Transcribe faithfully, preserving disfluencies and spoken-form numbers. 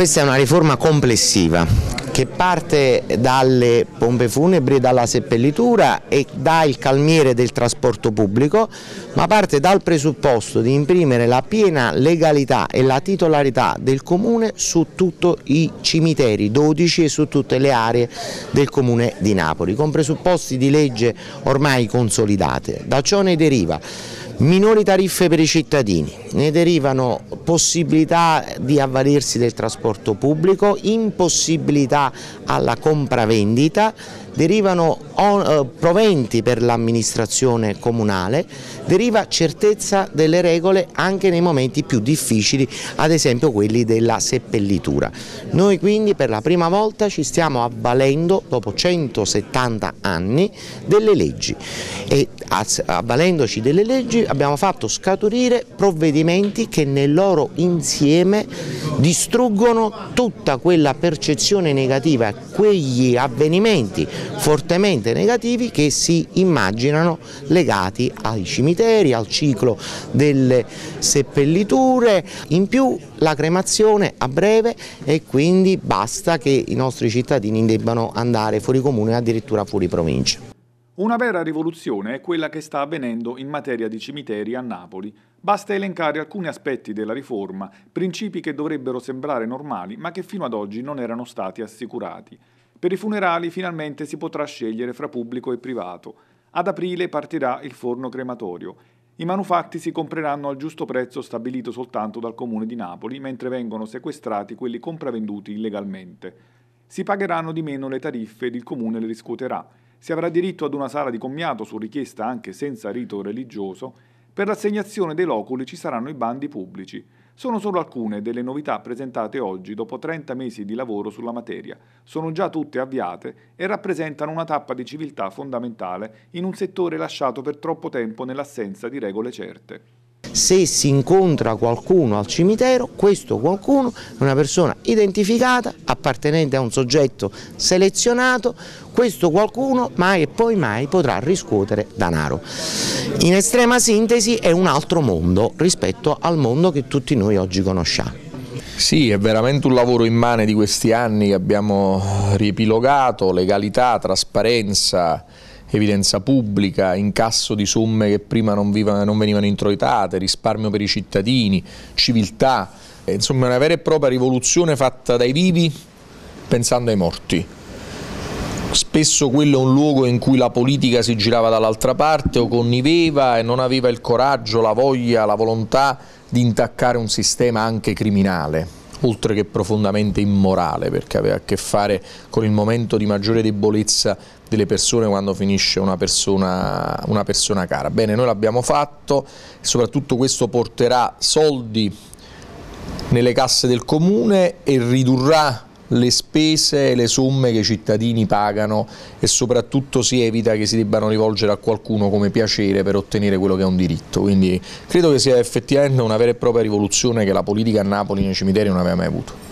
Questa è una riforma complessiva che parte dalle pompe funebri, dalla seppellitura e dal calmiere del trasporto pubblico, ma parte dal presupposto di imprimere la piena legalità e la titolarità del Comune su tutti i cimiteri dodici e su tutte le aree del Comune di Napoli, con presupposti di legge ormai consolidate. Da ciò ne deriva minori tariffe per i cittadini, ne derivano possibilità di avvalersi del trasporto pubblico, impossibilità alla compravendita, derivano proventi per l'amministrazione comunale, deriva certezza delle regole anche nei momenti più difficili, ad esempio quelli della seppellitura. Noi quindi per la prima volta ci stiamo avvalendo, dopo centosettanta anni, delle leggi e avvalendoci delle leggi abbiamo fatto scaturire provvedimenti che nel loro insieme distruggono tutta quella percezione negativa, quegli avvenimenti fortemente negativi che si immaginano legati ai cimiteri, al ciclo delle seppelliture. In più la cremazione a breve e quindi basta che i nostri cittadini debbano andare fuori comune e addirittura fuori provincia. Una vera rivoluzione è quella che sta avvenendo in materia di cimiteri a Napoli. Basta elencare alcuni aspetti della riforma, principi che dovrebbero sembrare normali ma che fino ad oggi non erano stati assicurati. Per i funerali finalmente si potrà scegliere fra pubblico e privato. Ad aprile partirà il forno crematorio. I manufatti si compreranno al giusto prezzo stabilito soltanto dal Comune di Napoli, mentre vengono sequestrati quelli compravenduti illegalmente. Si pagheranno di meno le tariffe ed il Comune le riscuoterà. Si avrà diritto ad una sala di commiato su richiesta anche senza rito religioso. Per l'assegnazione dei loculi ci saranno i bandi pubblici. Sono solo alcune delle novità presentate oggi dopo trenta mesi di lavoro sulla materia. Sono già tutte avviate e rappresentano una tappa di civiltà fondamentale in un settore lasciato per troppo tempo nell'assenza di regole certe. Se si incontra qualcuno al cimitero, questo qualcuno è una persona identificata, appartenente a un soggetto selezionato, questo qualcuno mai e poi mai potrà riscuotere denaro. In estrema sintesi è un altro mondo rispetto al mondo che tutti noi oggi conosciamo. Sì, è veramente un lavoro immane di questi anni che abbiamo riepilogato, legalità, trasparenza, evidenza pubblica, incasso di somme che prima non, viva, non venivano introitate, risparmio per i cittadini, civiltà, insomma una vera e propria rivoluzione fatta dai vivi pensando ai morti. Spesso quello è un luogo in cui la politica si girava dall'altra parte o conniveva e non aveva il coraggio, la voglia, la volontà di intaccare un sistema anche criminale, oltre che profondamente immorale, perché aveva a che fare con il momento di maggiore debolezza delle persone quando finisce una persona, una persona cara. Bene, noi l'abbiamo fatto, soprattutto questo porterà soldi nelle casse del Comune e ridurrà le spese e le somme che i cittadini pagano e soprattutto si evita che si debbano rivolgere a qualcuno come piacere per ottenere quello che è un diritto. Quindi credo che sia effettivamente una vera e propria rivoluzione che la politica a Napoli nei cimiteri non aveva mai avuto.